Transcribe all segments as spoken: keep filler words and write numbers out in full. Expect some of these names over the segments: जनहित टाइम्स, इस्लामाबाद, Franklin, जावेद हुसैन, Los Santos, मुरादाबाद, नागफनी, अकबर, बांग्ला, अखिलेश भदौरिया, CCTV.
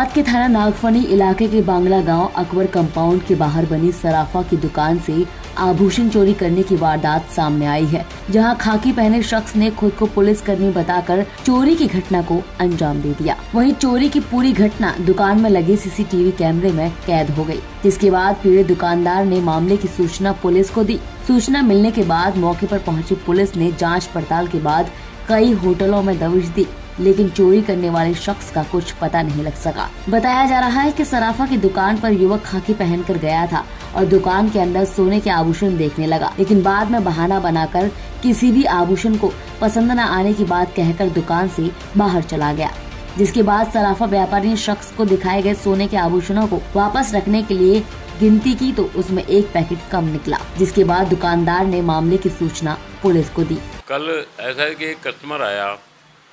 इस्लामाबाद के थाना नागफनी इलाके के बांग्ला गांव अकबर कंपाउंड के बाहर बनी सराफ़ा की दुकान से आभूषण चोरी करने की वारदात सामने आई है, जहां खाकी पहने शख्स ने खुद को पुलिस कर्मी बताकर चोरी की घटना को अंजाम दे दिया। वहीं चोरी की पूरी घटना दुकान में लगे सीसीटीवी कैमरे में कैद हो गई, जिसके बाद पीड़ित दुकानदार ने मामले की सूचना पुलिस को दी। सूचना मिलने के बाद मौके पर पहुंची पुलिस ने जांच पड़ताल के बाद कई होटलों में दबिश दी, लेकिन चोरी करने वाले शख्स का कुछ पता नहीं लग सका। बताया जा रहा है कि सराफ़ा की दुकान पर युवक खाकी पहनकर गया था और दुकान के अंदर सोने के आभूषण देखने लगा, लेकिन बाद में बहाना बनाकर किसी भी आभूषण को पसंद न आने की बात कहकर दुकान से बाहर चला गया, जिसके बाद सराफ़ा व्यापारी शख्स को दिखाए गए सोने के आभूषणों को वापस रखने के लिए गिनती की तो उसमें एक पैकेट कम निकला, जिसके बाद दुकानदार ने मामले की सूचना पुलिस को दी। कल ऐसा है कि एक कस्टमर आया,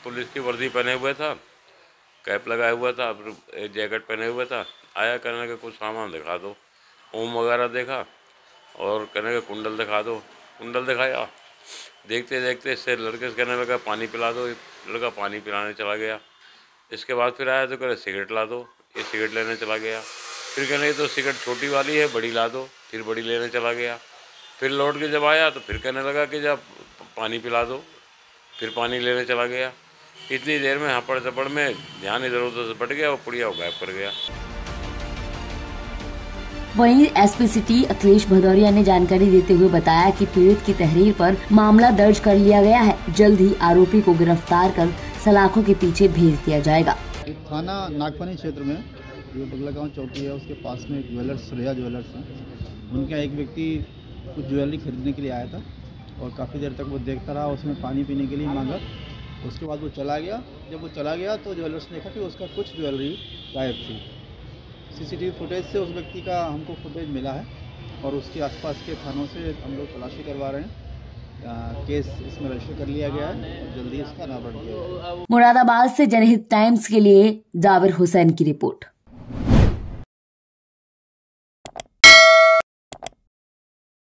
पुलिस की वर्दी पहने हुए था, कैप लगाया हुआ था, एक जैकेट पहने हुआ था, आया कहने का कुछ सामान दिखा दो, ओम वगैरह देखा और कहने का कुंडल दिखा दो, कुंडल दिखाया, देखते देखते इससे लड़के से कहने लगा पानी पिला दो, लड़का पानी पिलाने चला गया। इसके बाद फिर आया तो कह रहे सिगरेट ला दो, ये सिगरेट लेने चला गया, फिर कहने तो सिगरेट छोटी वाली है बड़ी ला दो, फिर बड़ी लेने चला गया, फिर लौट के जब आया तो फिर कहने लगा कि जब पानी पिला दो, फिर पानी लेने चला गया। इतनी देर में हापड़ चपड़ में ध्यान इधर उधर से बट गया और पुड़िया गायब कर गया। वहीं एसपी सिटी अखिलेश भदौरिया ने जानकारी देते हुए बताया कि पीड़ित की तहरीर पर मामला दर्ज कर लिया गया है, जल्द ही आरोपी को गिरफ्तार कर सलाखों के पीछे भेज दिया जाएगा। थाना नागफनी क्षेत्र में जो बगला गाँव चौकी है उसके पास में एक ज्वेलर्स सूर्या ज्वेलर्स है, उनका एक व्यक्ति कुछ ज्वेलरी खरीदने के लिए आया था और काफ़ी देर तक वो देखता रहा, उसमें पानी पीने के लिए मांगा, उसके बाद वो चला गया। जब वो चला गया तो ज्वेलर्स ने देखा कि उसका कुछ ज्वेलरी गायब थी। सीसीटीवी फुटेज से उस व्यक्ति का हमको फुटेज मिला है और उसके आसपास के थानों से हम लोग तलाशी करवा रहे हैं। केस इसमें रजिस्टर कर लिया गया है, जल्दी इसका नाम बढ़ गया। मुरादाबाद से जनहित टाइम्स के लिए जावेद हुसैन की रिपोर्ट।